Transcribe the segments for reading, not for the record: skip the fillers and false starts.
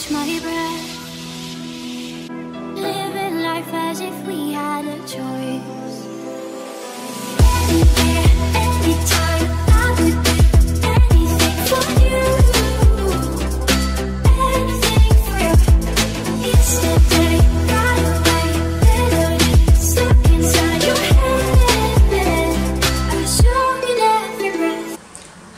catch my breath, living life as if we had a choice. Anywhere, anytime, I would do anything for you, anything for you. Yesterday, right away, literally stuck inside your head, I show in every breath.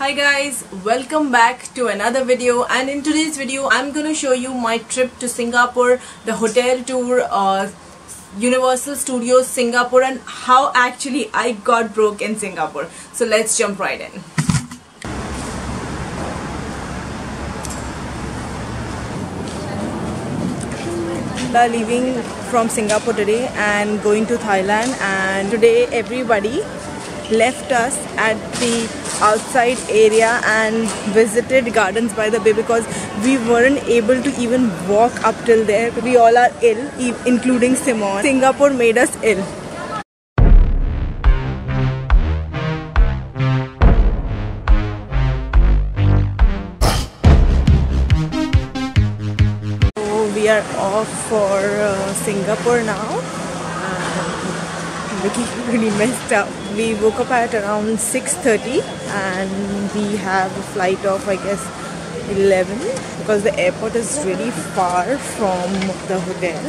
Hi guys, welcome back to another video, and in today's video I'm gonna show you my trip to Singapore, the hotel tour, Universal Studios Singapore, and how actually I got broke in Singapore. So let's jump right in. We are leaving from Singapore today and going to Thailand, and today everybody left us at the outside area and visited Gardens by the Bay because we weren't able to even walk up till there. We all are ill, including Simon. Singapore made us ill. So we are off for Singapore now. Vicky really messed up. We woke up at around 6:30 and we have a flight of, I guess, 11, because the airport is really far from the hotel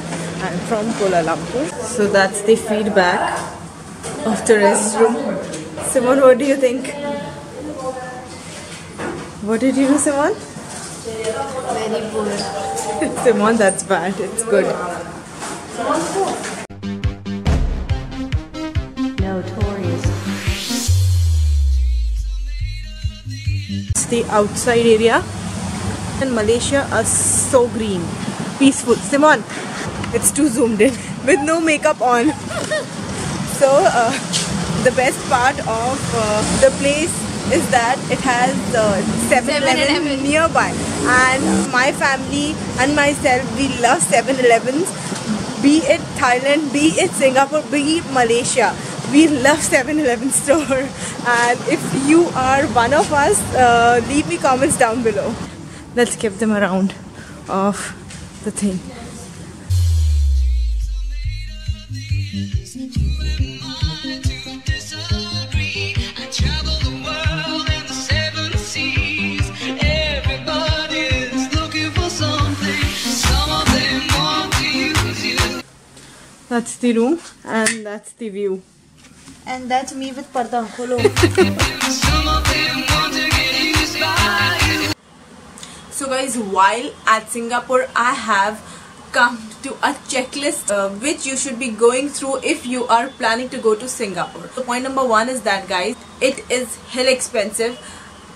and from Kuala Lumpur. So that's the feedback of the restroom. Simon, what do you think? What did you do, Simon? Very poor. Simon, that's bad. It's good. The outside area, and Malaysia are so green, peaceful. Simon, it's too zoomed in with no makeup on. So the best part of the place is that it has 7-Eleven nearby, and my family and myself, we love 7-Elevens, be it Thailand, be it Singapore, be it Malaysia. We love 7-Eleven store, and if you are one of us, leave me comments down below. Let's give them a round of the thing. That's the room, and that's the view. And that's me with parda kholo. So guys, while at Singapore, I have come to a checklist which you should be going through if you are planning to go to Singapore. So point number one is that, guys, it is hell expensive.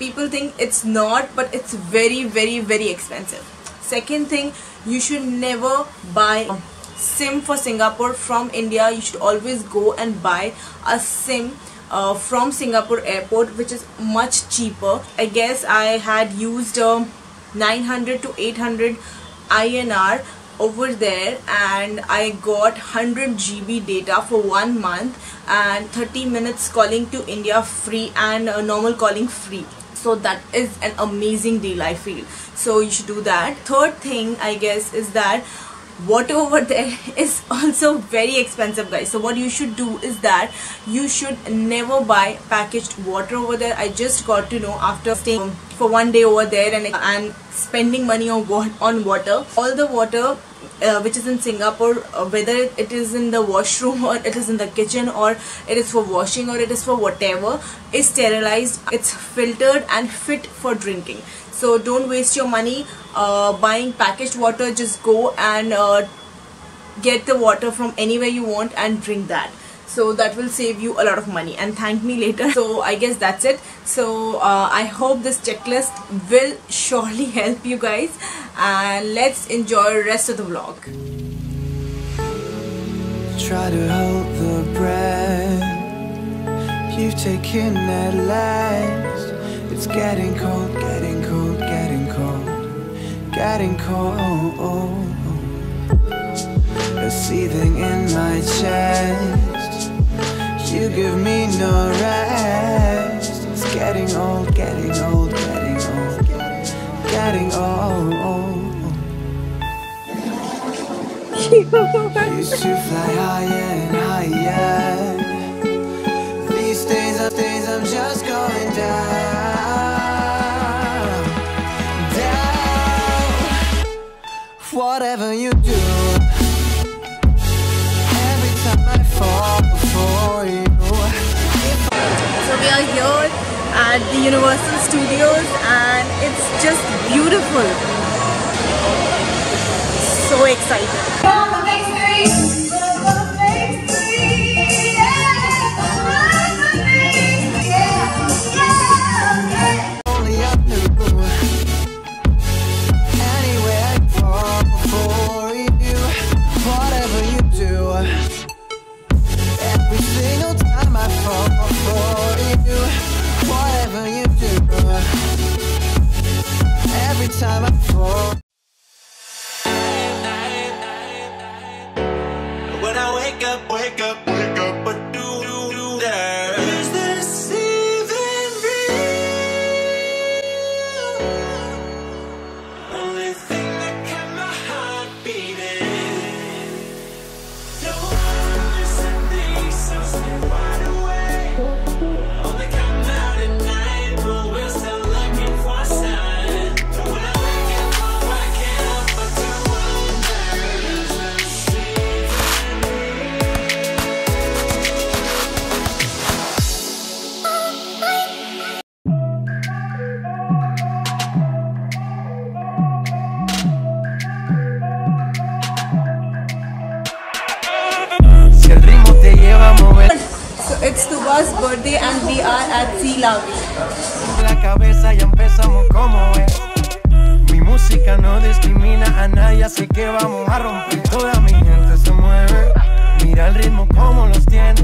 People think it's not, but it's very, very, very expensive. Second thing, you should never buy SIM for Singapore from India. You should always go and buy a SIM from Singapore airport, which is much cheaper. I guess I had used 900 to 800 INR over there, and I got 100 GB data for 1 month and 30 minutes calling to India free and normal calling free. So that is an amazing deal, I feel. So you should do that. Third thing, I guess, is that water over there is also very expensive, guys. So what you should do is that you should never buy packaged water over there. I just got to know after staying for 1 day over there and spending money on water. All the water which is in Singapore, whether it is in the washroom or it is in the kitchen or it is for washing or it is for whatever, is sterilized, it's filtered and fit for drinking. So don't waste your money buying packaged water. Just go and get the water from anywhere you want and drink that. So that will save you a lot of money, and thank me later. So I guess that's it. So I hope this checklist will surely help you guys, and let's enjoy the rest of the vlog. Try to hold the breath you've taken at last. It's getting cold, getting cold, getting cold, getting cold. A seething in my chest. You give me no rest. It's getting old, getting old, getting old, getting old. Used to fly higher and higher. These days, I'm just going down, down. Whatever you do, every time I fall before you. So we are here at the Universal Studios and it's just beautiful. So excited. Come on, the big three. Yeah. Only I knew. Anywhere I fall for you. Whatever you do. Every single time I fall for you. Whatever you do. Every time I fall. Wake up, wake up, but do there. Is this even real? Only thing that kept my heart beating. No one listening, so stay wide awake. Only come out at night, but we're still looking for a sign. When I can't help but to wonder. Is this even real? It's Tuba's birthday and we are at Sea Lounge. La cabeza ya empezamos como es. Mi música no discrimina a nadie, así que vamos a romper. Toda mi gente se mueve. Mira el ritmo como los tiene.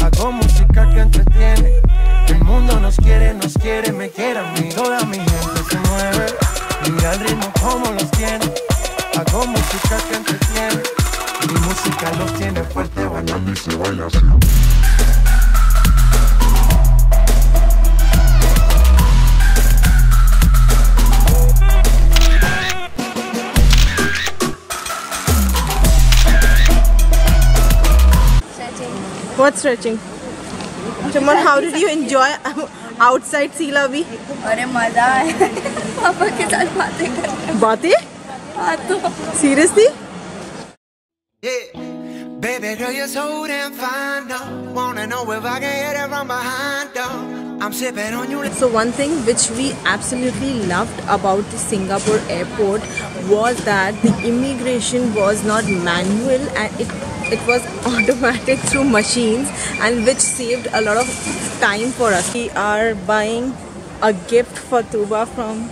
Hago música que entretiene. El mundo nos quiere, me quiere a mí. Toda mi gente se mueve. Mira el ritmo como los tiene. Hago música que entretiene. Mi música los tiene fuerte, bailando y se baila así. What's stretching? Chaman, how did you enjoy outside Sea Lobby? अरे मजा है पापा के साथ बातें करना बातें? हाँ तो seriously? Yeah, baby girl, you're so damn fine though. Wanna know if I can hit it from behind though. I'm sipping on you. So one thing which we absolutely loved about the Singapore airport was that the immigration was not manual and it was automatic through machines, and which saved a lot of time for us. We are buying a gift for Tuba from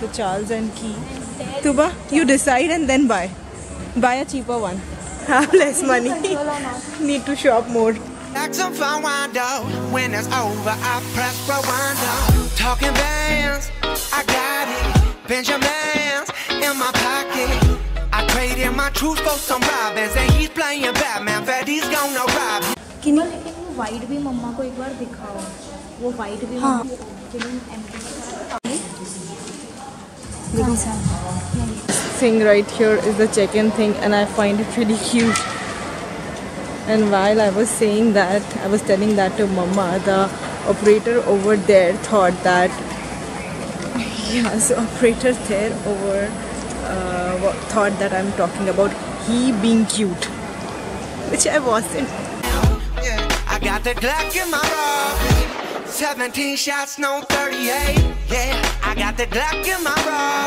the Charles and Keith. Tuba, you decide and then buy. Buy a cheaper one. Have less money. Need to shop more. Like some fun window. When it's over, I press rewind. Talking bands, I got it. Benjamins in my pocket. I traded my truth for some robins and he's playing Batman, but he's gonna rob. Can you take me wide bhi mamma ko ek baar dikhao? Wo wide bhi haan. This thing right here is the check-in thing and I find it really cute. And while I was saying that, I was telling that to mamma, the operator over there thought that, yeah, so operator there over thought that I'm talking about he being cute, which I wasn't. I got the Glock in my rock, 17 shots, no 38. Yeah, I got the Glock in my rock.